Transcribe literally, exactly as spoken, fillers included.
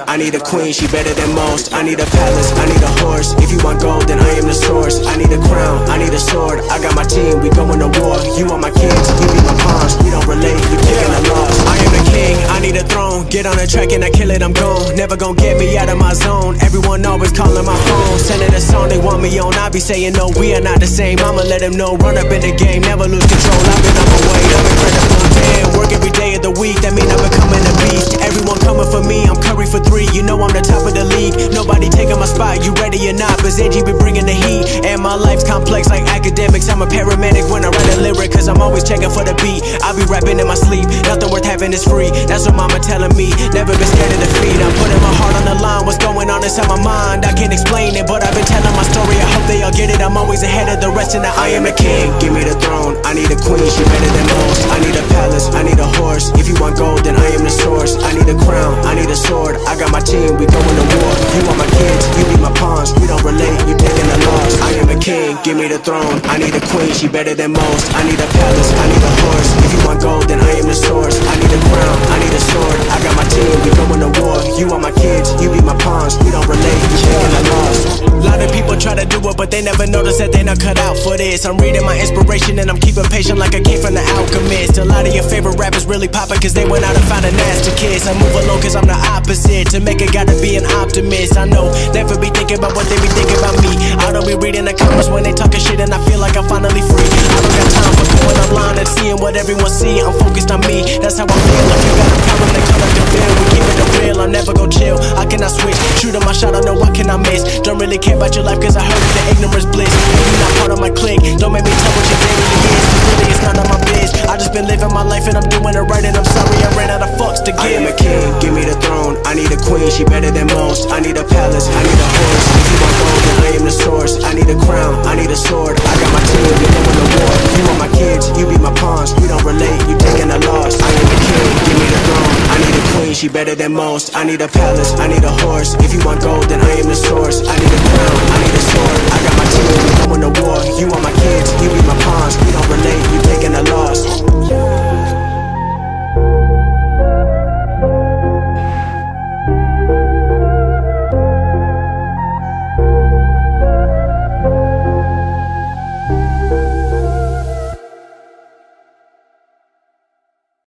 crown. I need a queen, she better than most. I need a palace, I need a horse. If you want gold, then I am the source. I need a crown, I need a sword. I got my team, we going to war. You are my kids, you be my pawns. We don't relate, you kicking a loss. I am the king, I need a throne. Get on a track and I kill it, I'm gone. Never gonna get me out of my zone. Everyone always calling my phone, sending a song they want me on. I be saying no, we are not the same. I'ma let them know, run up in the game, never lose control. I've been on my way, I'm incredible. Man, work every day of the week, that mean I'm becoming a beast. Everyone coming for me, I'm Curry for three. You know I'm the top of the league, nobody taking my spot. You ready or not, but Angie be bringing the heat. And my life's complex like academics. I'm a paramedic when I write a lyric, cause I'm always checking for the beat. I be rapping in my sleep, nothing worth having is free. That's what mama telling me, never been scared of defeat. I'm putting my heart on the line, what's going on inside my mind, I can't explain it, but I've been telling my story. I hope they all get it, I'm always ahead of the rest. And I am the king, give me the throne. I need a queen, she better than most. I need a palace, I need a horse. If you want gold, then I am the source. I need a crown, I need a sword. I got my team, we going to war. You are my kids, you be my pawns. We don't relate, you taking a loss. I am a king, give me the throne. I need a queen, she better than most. I need a palace, I need a horse. If you want gold, then I am the source. I need a crown, I need a sword. I got my team, we going to war. You are my kids, you be my pawns. We don't relate, you taking a loss. A lot of people try to do it, but they never notice that they not cut out for this. I'm reading my inspiration and I'm keeping patient like a kid from the alchemist. A lot of your favorite rappers really poppin' cause they went out and found a nasty kiss. I move alone cause I'm the opposite. To make it gotta be an optimist. I know, never be thinking about what they be thinking about me. I don't be reading the comments when they talking shit and I feel like I'm finally free. I don't got time for going online and seeing what everyone see. I'm focused on me, that's how I feel. If you got a problem, they come like a bill. We keep it real, I'm never gon' chill. I cannot switch, shoot at my shot, I know I cannot miss. Don't really care about your life cause I heard that the ignorance bliss. If you're not part of my clique, don't make me tell what your day really is. Cause really it's none of my biz. I just been living my life and I'm doing it right, and I'm sorry I ran out of fucks to give. I am a king, give me the throne. I need a queen, she better than most. I need a palace, I need a horse. If you want gold, then I am the source. I need a crown, I need a sword. I got my team, we going to war. You are my kids, you be my pawns. We don't relate, you taking a loss. I am a king, give me the throne. I need a queen, she better than most. I need a palace, I need a horse. If you want gold, then I am the source. I need a crown, I need a sword.